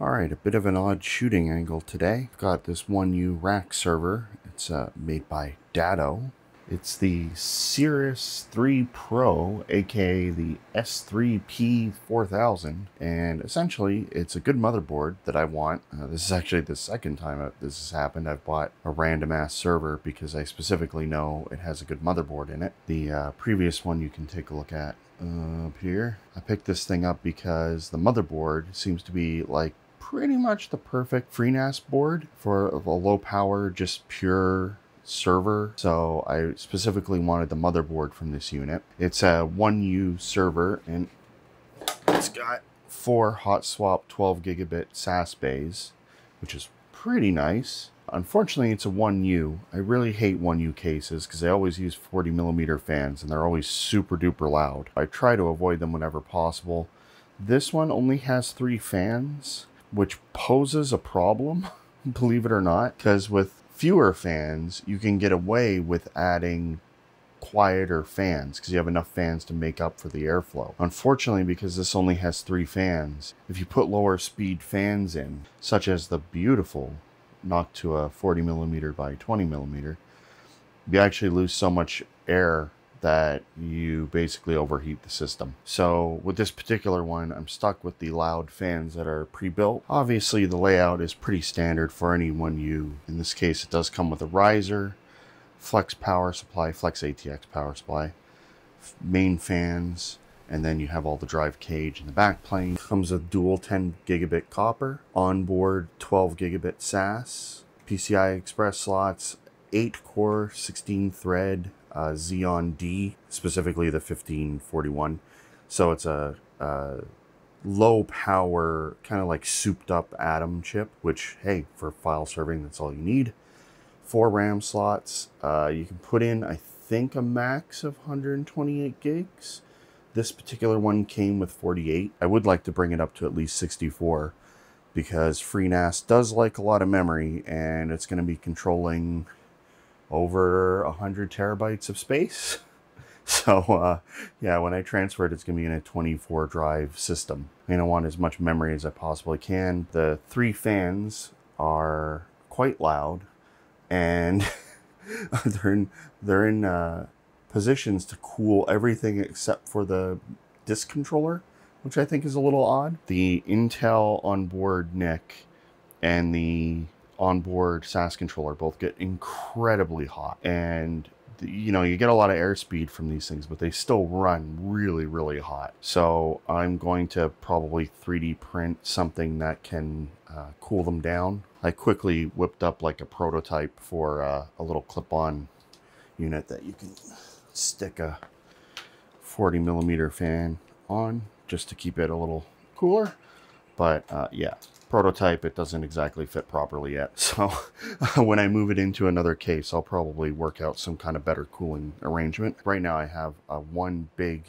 Alright, a bit of an odd shooting angle today. I've got this 1U rack server. It's made by Datto. It's the Siris 3 Pro, aka the S3P4000, and essentially it's a good motherboard that I want. This is actually the second time this has happened. I've bought a random ass server because I specifically know it has a good motherboard in it. The previous one you can take a look at up here. I picked this thing up because the motherboard seems to be like pretty much the perfect FreeNAS board for a low power, just pure server. So I specifically wanted the motherboard from this unit. It's a 1U server and it's got 4 hot swap 12 gigabit SAS bays, which is pretty nice. Unfortunately, it's a 1U. I really hate 1U cases because I always use 40 millimeter fans and they're always super duper loud. I try to avoid them whenever possible. This one only has 3 fans, which poses a problem, believe it or not, because with fewer fans, you can get away with adding quieter fans because you have enough fans to make up for the airflow. Unfortunately, because this only has 3 fans, if you put lower speed fans in, such as the beautiful Noctua 40 millimeter by 20 millimeter, you actually lose so much air that you basically overheat the system. So with this particular one, I'm stuck with the loud fans that are pre-built. Obviously, the layout is pretty standard for any 1U. In this case, it does come with a riser, flex power supply, flex ATX power supply, main fans, and then you have all the drive cage in the back plane. Comes with dual 10 gigabit copper, onboard 12 gigabit SAS, PCI Express slots, 8 core, 16 thread, Xeon D, specifically the 1541. So it's a low power, kind of like souped up Atom chip, which, hey, for file serving, that's all you need. 4 RAM slots. You can put in, I think, a max of 128 gigs. This particular one came with 48. I would like to bring it up to at least 64 because FreeNAS does like a lot of memory and it's going to be controlling over 100 terabytes of space. So yeah, when I transfer it, it's going to be in a 24 drive system. I'm going to want as much memory as I possibly can. The 3 fans are quite loud and they're in positions to cool everything except for the disk controller, which I think is a little odd. The Intel onboard NIC and the onboard SAS controller both get incredibly hot, and you know, you get a lot of airspeed from these things, but they still run really, really hot. So I'm going to probably 3D print something that can cool them down. I quickly whipped up like a prototype for a little clip-on unit that you can stick a 40 millimeter fan on just to keep it a little cooler. But yeah, prototype, it doesn't exactly fit properly yet. So when I move it into another case, I'll probably work out some kind of better cooling arrangement. Right now I have a one big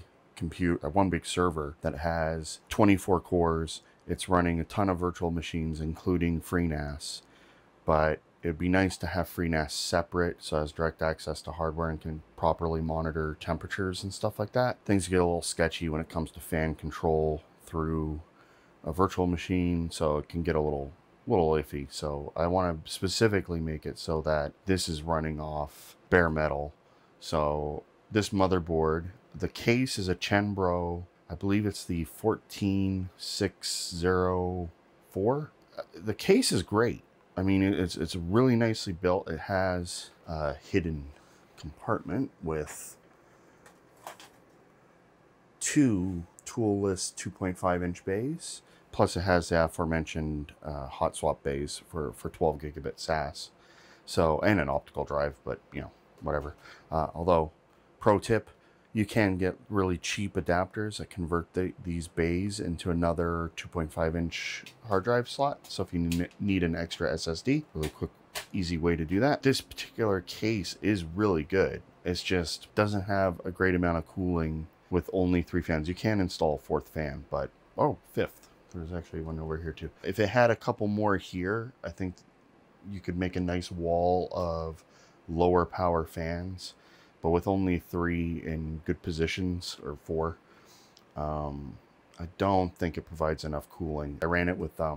server that has 24 cores. It's running a ton of virtual machines, including FreeNAS, but it'd be nice to have FreeNAS separate so it has direct access to hardware and can properly monitor temperatures and stuff like that. Things get a little sketchy when it comes to fan control through a virtual machine, so it can get a little iffy. So I want to specifically make it so that this is running off bare metal. So this motherboard, the case is a Chenbro, I believe it's the 14604. The case is great. I mean, it's really nicely built. It has a hidden compartment with 2 toolless 2.5 inch bays. Plus it has the aforementioned hot swap bays for 12 gigabit SAS. So, and an optical drive, but you know, whatever. Although, pro tip, you can get really cheap adapters that convert these bays into another 2.5 inch hard drive slot. So if you need an extra SSD, really quick, easy way to do that. This particular case is really good. It's just doesn't have a great amount of cooling with only 3 fans. You can install a 4th fan, but oh, 5th. There's actually one over here too. If it had a couple more here, I think you could make a nice wall of lower power fans. But with only 3 in good positions, or 4, I don't think it provides enough cooling. I ran it with 3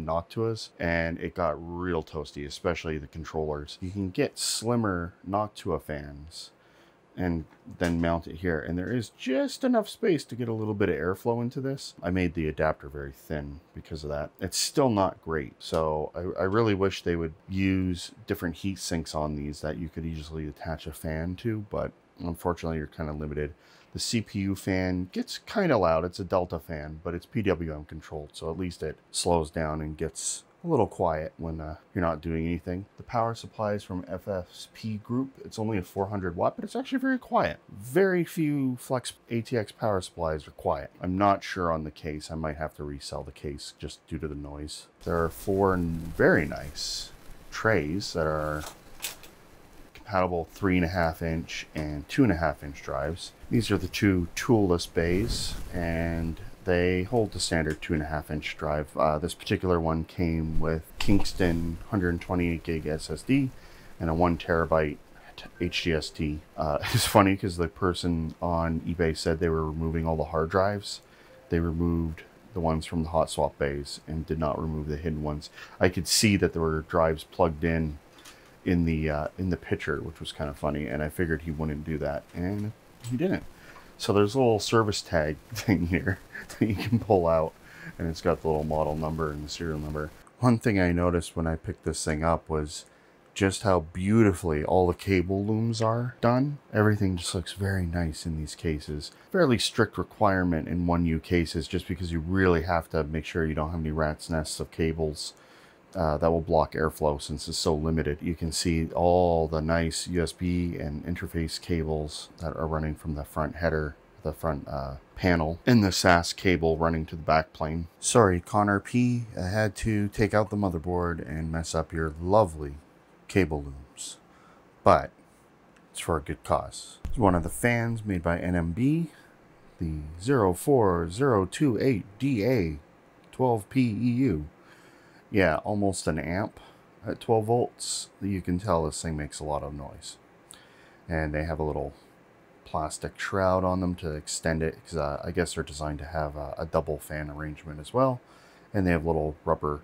Noctuas and it got real toasty, especially the controllers. You can get slimmer Noctua fans and then mount it here. And there is just enough space to get a little bit of airflow into this. I made the adapter very thin because of that. It's still not great. So I really wish they would use different heat sinks on these that you could easily attach a fan to, but unfortunately you're kind of limited. The CPU fan gets kind of loud. It's a Delta fan, but it's PWM controlled. So at least it slows down and gets a little quiet when you're not doing anything. The power supply is from FFSP Group. It's only a 400 watt, but it's actually very quiet. Very few Flex ATX power supplies are quiet. I'm not sure on the case. I might have to resell the case just due to the noise. There are 4 very nice trays that are compatible 3.5-inch and 2.5-inch drives. These are the 2 toolless bays, and they hold the standard 2.5-inch drive. This particular one came with Kingston 128 gig SSD and a 1 terabyte HGST. It's funny because the person on eBay said they were removing all the hard drives. They removed the ones from the hot swap bays and did not remove the hidden ones. I could see that there were drives plugged in the picture, which was kind of funny, and I figured he wouldn't do that, and he didn't. So there's a little service tag thing here that you can pull out, and it's got the little model number and the serial number. One thing I noticed when I picked this thing up was just how beautifully all the cable looms are done. Everything just looks very nice in these cases. Fairly strict requirement in 1U cases, just because you really have to make sure you don't have any rat's nests of cables that will block airflow, since it's so limited. You can see all the nice USB and interface cables that are running from the front header, the front panel, and the SAS cable running to the back plane. Sorry, Connor P, I had to take out the motherboard and mess up your lovely cable looms, but it's for a good cause. It's one of the fans made by NMB, the 04028DA12PEU. Yeah, almost an amp at 12 volts. You can tell this thing makes a lot of noise. And they have a little plastic shroud on them to extend it, because I guess they're designed to have a double fan arrangement as well. And they have little rubber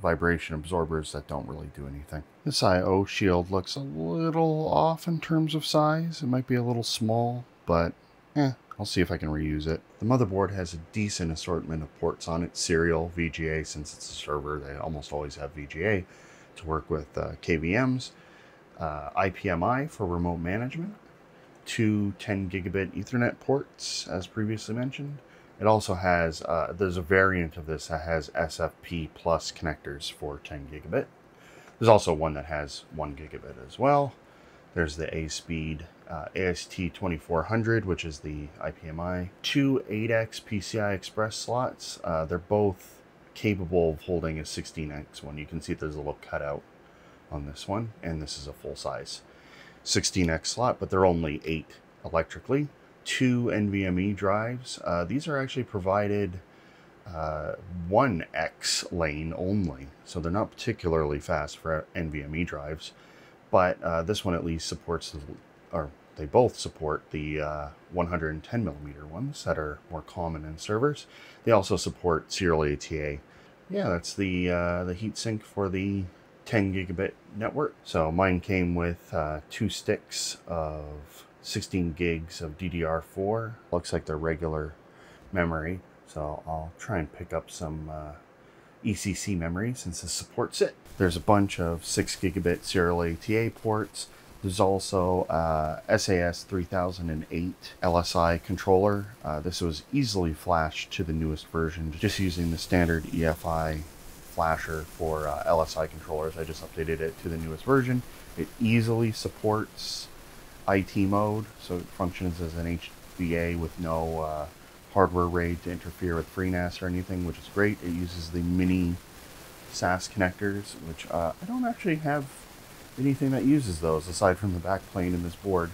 vibration absorbers that don't really do anything. This I/O shield looks a little off in terms of size. It might be a little small, but I'll see if I can reuse it. The motherboard has a decent assortment of ports on it. Serial, VGA, since it's a server, they almost always have VGA to work with KVMs. IPMI for remote management. 2 10 gigabit Ethernet ports, as previously mentioned. It also has, there's a variant of this that has SFP plus connectors for 10 gigabit. There's also one that has 1 gigabit as well. There's the A-Speed AST 2400, which is the IPMI. 2 8X PCI Express slots. They're both capable of holding a 16X one. You can see there's a little cutout on this one, and this is a full-size 16X slot, but they're only 8 electrically. 2 NVMe drives. These are actually provided 1X lane only, so they're not particularly fast for NVMe drives. But this one at least supports, or they both support the 110 millimeter ones that are more common in servers. They also support serial ATA. Yeah, that's the heatsink for the 10 gigabit network. So mine came with 2 sticks of 16 gigs of DDR4. Looks like they're regular memory. So I'll try and pick up some ECC memory since this supports it. There's a bunch of 6 gigabit serial ATA ports. There's also SAS 3008 LSI controller. This was easily flashed to the newest version, just using the standard EFI flasher for LSI controllers. I just updated it to the newest version. It easily supports IT mode, so it functions as an HVA with no hardware RAID to interfere with FreeNAS or anything, which is great. It uses the mini SAS connectors, which I don't actually have anything that uses those aside from the back plane in this board.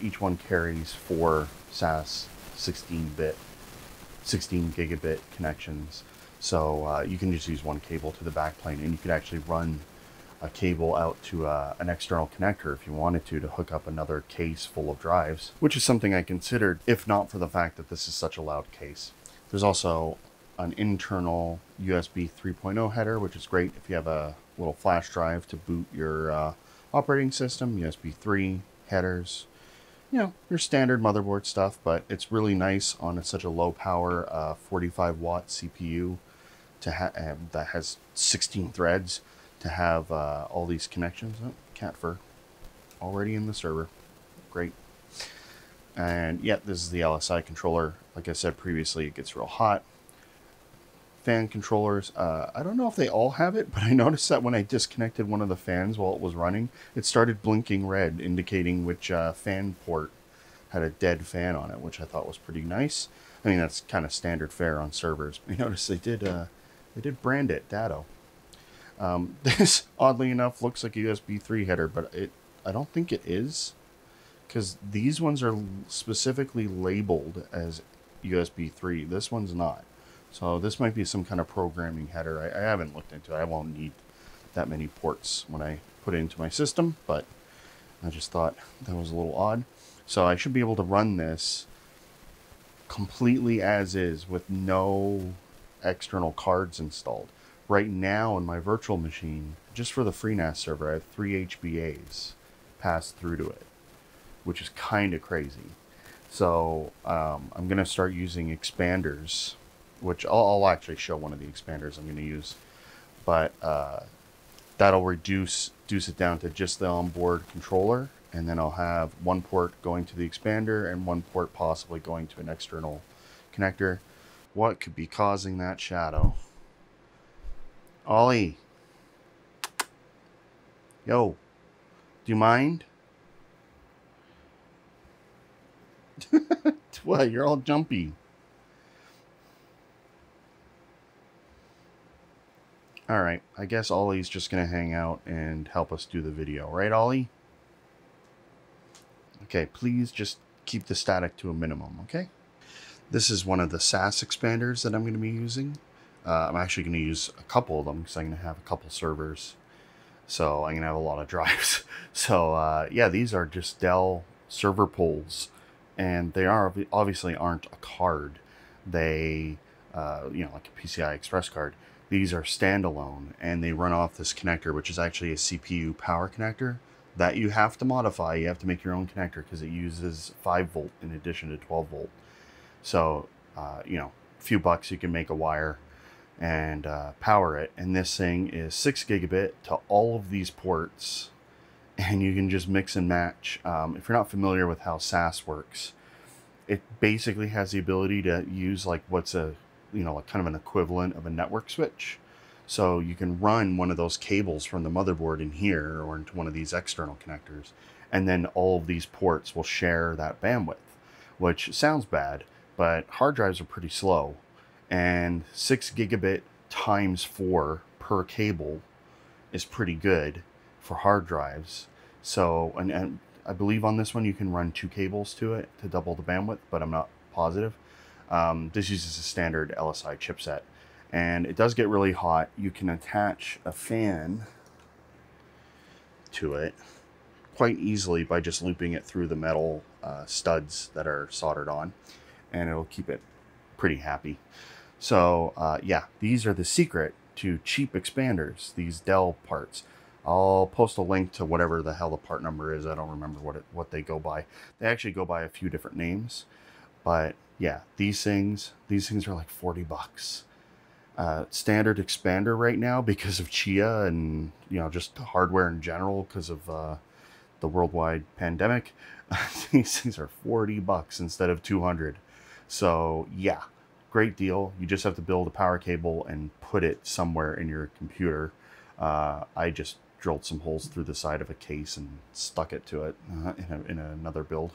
Each one carries 4 SAS 16 gigabit connections. So you can just use 1 cable to the back plane, and you could actually run a cable out to an external connector if you wanted to hook up another case full of drives, which is something I considered, if not for the fact that this is such a loud case. There's also an internal USB 3.0 header, which is great if you have a little flash drive to boot your operating system, USB 3 headers, you know, your standard motherboard stuff, but it's really nice on such a low power 45 watt CPU to have that has 16 threads to have all these connections. Oh, cat fur already in the server. Great. And yeah, this is the LSI controller. Like I said previously, it gets real hot. Fan controllers, I don't know if they all have it, but I noticed that when I disconnected one of the fans while it was running, it started blinking red, indicating which fan port had a dead fan on it, which I thought was pretty nice. I mean, that's kind of standard fare on servers. I noticed they did brand it Datto. This, oddly enough, looks like a USB 3 header, but I don't think it is, because these ones are specifically labeled as USB 3. This one's not. So this might be some kind of programming header. I haven't looked into it. I won't need that many ports when I put it into my system, but I just thought that was a little odd. So I should be able to run this completely as is with no external cards installed. Right now in my virtual machine, just for the FreeNAS server, I have 3 HBAs passed through to it, which is kind of crazy. So I'm going to start using expanders, which I'll actually show one of the expanders I'm going to use, but that'll reduce it down to just the onboard controller, and then I'll have one port going to the expander and one port possibly going to an external connector. What could be causing that shadow? Ollie. Yo, do you mind? What, you're all jumpy. All right, I guess Ollie's just going to hang out and help us do the video. Right, Ollie? Okay, please just keep the static to a minimum, okay? This is one of the SAS expanders that I'm going to be using. I'm actually going to use a couple of them because I'm going to have a couple servers. So I'm going to have a lot of drives. So, yeah, these are just Dell server pulls. And they are obviously aren't a card. They, you know, like a PCI Express card. These are standalone, and they run off this connector, which is actually a CPU power connector that you have to modify. You have to make your own connector because it uses 5V in addition to 12V. So, you know, a few bucks, you can make a wire and power it. And this thing is 6 gigabit to all of these ports, and you can just mix and match. If you're not familiar with how SAS works, it basically has the ability to use like what's a, you know, like kind of an equivalent of a network switch. So you can run one of those cables from the motherboard in here or into one of these external connectors, and then all of these ports will share that bandwidth, which sounds bad, but hard drives are pretty slow, and 6 gigabit times 4 per cable is pretty good for hard drives. So, and I believe on this one you can run 2 cables to it to double the bandwidth, but I'm not positive. This uses a standard LSI chipset, and it does get really hot. You can attach a fan to it quite easily by just looping it through the metal studs that are soldered on, and it'll keep it pretty happy. So yeah, these are the secret to cheap expanders, these Dell parts. I'll post a link to whatever the hell the part number is. I don't remember what they go by. They actually go by a few different names, but yeah, these things are like 40 bucks. Standard expander right now because of Chia and, you know, just hardware in general because of the worldwide pandemic. These things are 40 bucks instead of 200. So yeah, great deal. You just have to build a power cable and put it somewhere in your computer. I just drilled some holes through the side of a case and stuck it to it in another build.